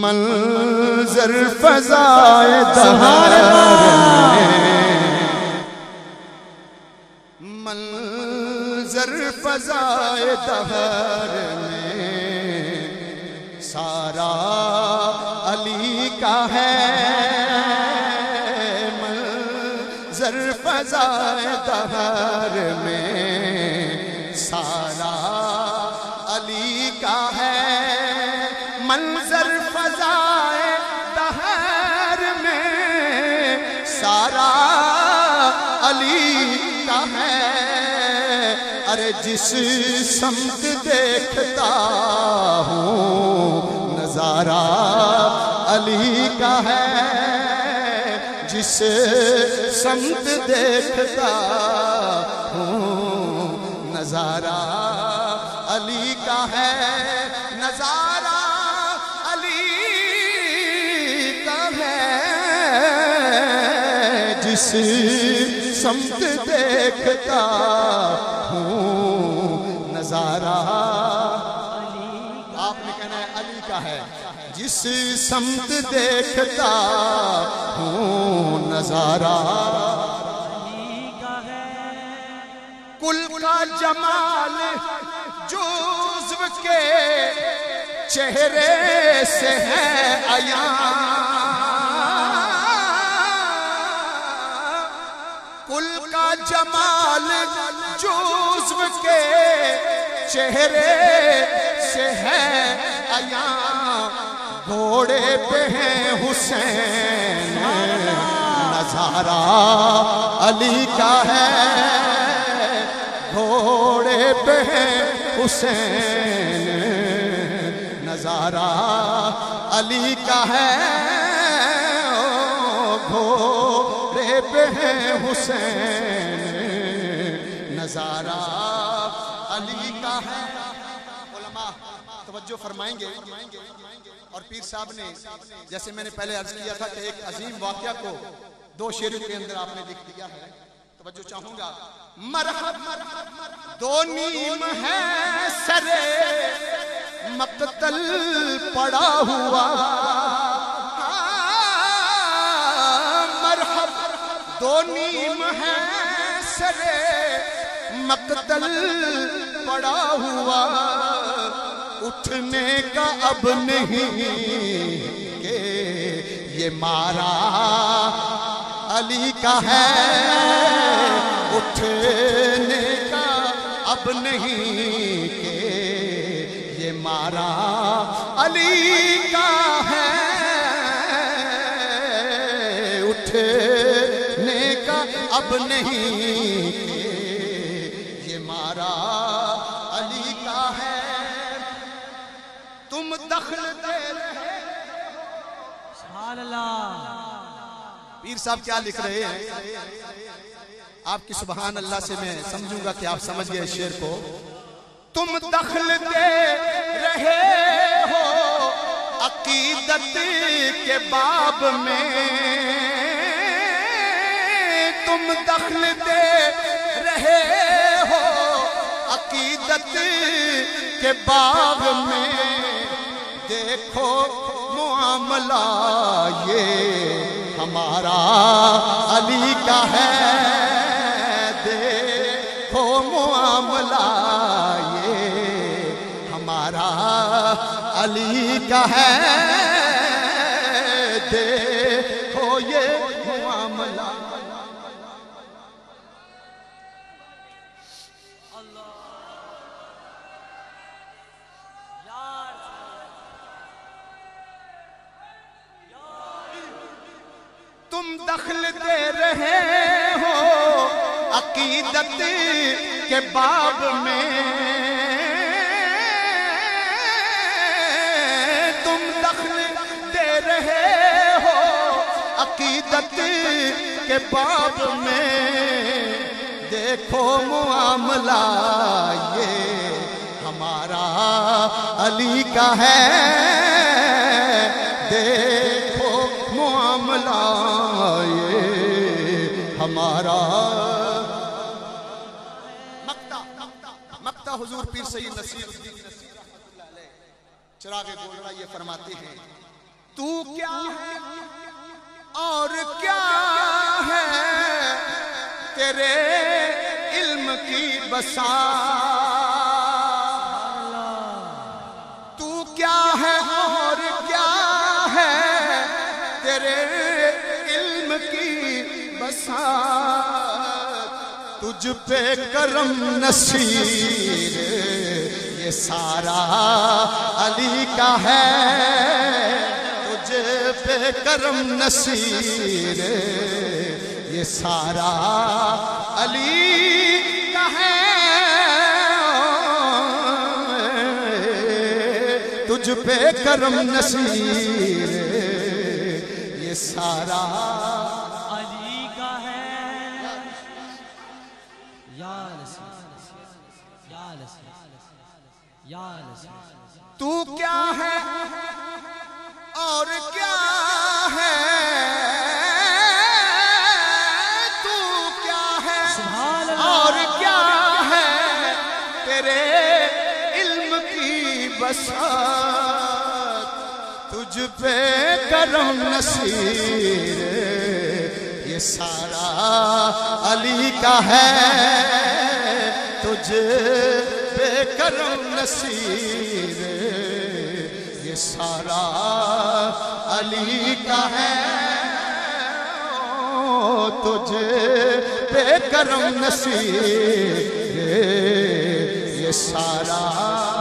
मंजर फ़िज़ाए दहर में, मंजर फ़िज़ाए दहर में सारा अली का है। मंजर फ़िज़ाए दहर में सारा अली का है। मंजर फ़िज़ाए दहर में सारा अली का है। अरे जिस समत देखता हूँ नज़ारा अली का है। जिस समत देखता हूँ नज़ारा अली का है। नज़ारा जिस समत देखता हूँ नज़ारा आपने कहना है अली का है। जिस समत देखता हूँ नज़ारा अली का है। कुल का जमाल जुज़्व के चेहरे से है अयान। कुल का जमाल जुज़्व के चेहरे से है आया। घोड़े पे है हुसैन नज़ारा अली का है। घोड़े पे है हुसैन नज़ारा अली का है। पे है हुसैन नज़ारा अली का है। उलमा तवज्जो फरमाएंगे और पीर साहब ने जैसे मैंने पहले अर्ज किया था कि एक अजीम वाक़या को दो शेरों के अंदर आपने लिख दिया है। तवज्जो चाहूंगा। मरहब दो नीम है सरे मकतल पड़ा हुआ। दो नीम है सरे मकतल पड़ा हुआ। उठने का अब नहीं के ये मारा अली का है। उठने का अब नहीं के ये मारा अली का है। अब नहीं ये मारा अली का है। तुम दखल दे रहे पीर साहब क्या लिख रहे हैं आपकी सुबहान अल्लाह से मैं समझूंगा कि आप समझ गए शेर को। तुम दखल दे रहे हो अकीदत के बाब में। तुम दखल दे रहे हो अकीदत के बाग में। देखो मामला ये हमारा अली का है। देखो मामला ये हमारा अली का है। देखो ये मामला दखल दे रहे हो अकीदत के बाब में। तुम दखल दे रहे हो अकीदत के बाब में। देखो मामला ये हमारा अली का है। देखो मामला हमारा मक्ता हुजूर पीर सैयद नसीर चिरागे गोल्डा ये फरमाते हैं, तू क्या है और क्या है तेरे इल्म की बसात। तू क्या है और क्या है तेरे इल्म की बसात। तुझ पे करम नसीर ये सारा अली का है। तुझे पे करम नसीर ये सारा अली का है। तुझ पे करम नसीर ये सारा अली का है। या नसीर या नसीर या तू क्या है और क्या है। तू क्या है और क्या है तेरे इल्म की बसात। तुझ पे करम नसीर ये सारा अली का है। तुझ करम नसीर ये सारा अली का है। तुझे पे करम नसीर ये सारा